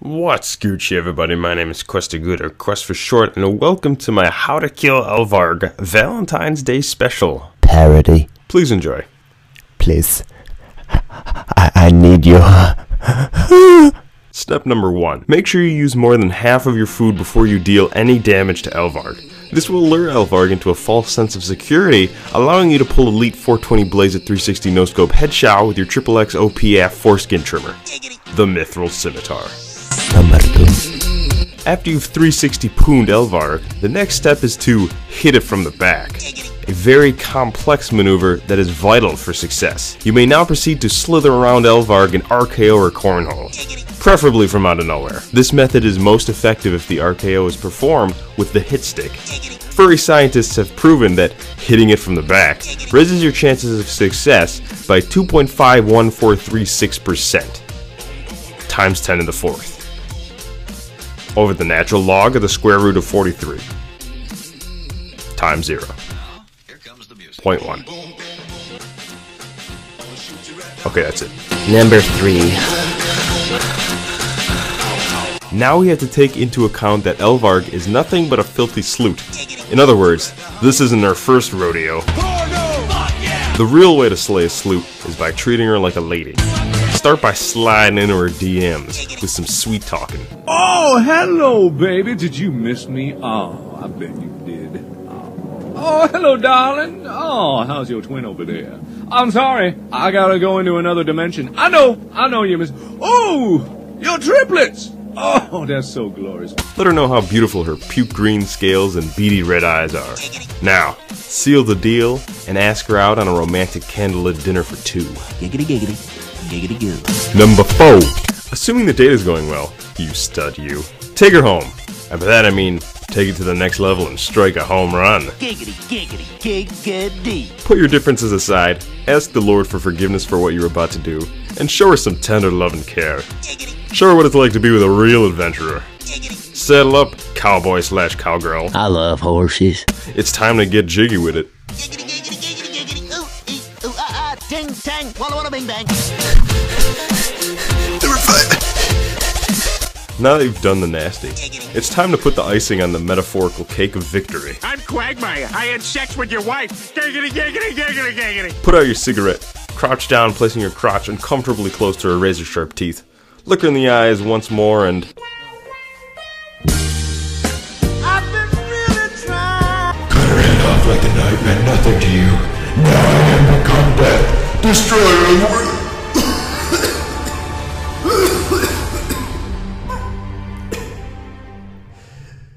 What's Gucci, everybody? My name is Questogood, or Quest for short, and welcome to my How to Kill Elvarg Valentine's Day special parody. Please enjoy. Please. I need you. Step number 1. Make sure you use more than half of your food before you deal any damage to Elvarg. This will lure Elvarg into a false sense of security, allowing you to pull Elite 420 Blaze at 360 no-scope headshot with your XXX OPF foreskin trimmer. The Mithril Scimitar. Number 2. After you've 360 pooned Elvarg, the next step is to hit it from the back. A very complex maneuver that is vital for success. You may now proceed to slither around Elvarg in RKO or cornhole, preferably from out of nowhere. This method is most effective if the RKO is performed with the hit stick. Furry scientists have proven that hitting it from the back raises your chances of success by 2.51436% times 10 to the 4th over the natural log of the square root of 43 times 0. Point 1. Okay, that's it. Number 3. Now we have to take into account that Elvarg is nothing but a filthy sloot. In other words, this isn't our first rodeo. The real way to slay a sloot is by treating her like a lady. Start by sliding into her DMs with some sweet talking. Oh, hello, baby. Did you miss me? Oh, I bet you did. Oh, hello, darling. Oh, how's your twin over there? I'm sorry. I gotta go into another dimension. I know you miss... Oh, your triplets. Oh, that's so glorious. Let her know how beautiful her puke green scales and beady red eyes are. Now, seal the deal and ask her out on a romantic candlelit dinner for two. Giggity, giggity. Giggity, giggity. Number 4. Assuming the date is going well, you stud you. Take her home. And by that I mean, take it to the next level and strike a home run. Giggity, giggity, giggity. Put your differences aside, ask the Lord for forgiveness for what you're about to do, and show her some tender love and care. Giggity. Show her what it's like to be with a real adventurer. Giggity. Settle up, cowboy/cowgirl. I love horses. It's time to get jiggy with it. Giggity, giggity, giggity, giggity. Ooh, ooh, ah, ah, ting, tang, walla, walla, bing, bang. Number 5. Now that you've done the nasty, it's time to put the icing on the metaphorical cake of victory. I'm Quagmire. I had sex with your wife. Giggity, giggity, giggity, giggity. Put out your cigarette. Crouch down, placing your crotch uncomfortably close to her razor-sharp teeth. Look her in the eyes once more and... I've been really trying. Cut her head off like a knife meant nothing to you. Now I am become death. Destroy her.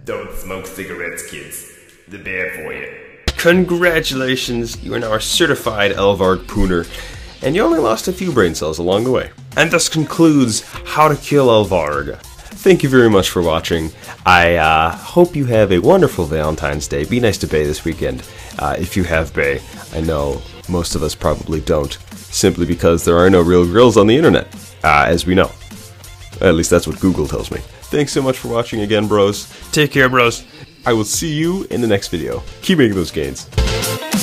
Don't smoke cigarettes, kids. They're bad for you. Congratulations, you are now a certified Elvarg pooner, and you only lost a few brain cells along the way. And thus concludes How to Kill Elvarg. Thank you very much for watching. I hope you have a wonderful Valentine's Day. Be nice to Bay this weekend, if you have Bay. I know most of us probably don't, simply because there are no real girls on the internet, as we know. At least that's what Google tells me. Thanks so much for watching again, bros. Take care, bros. I will see you in the next video. Keep making those gains.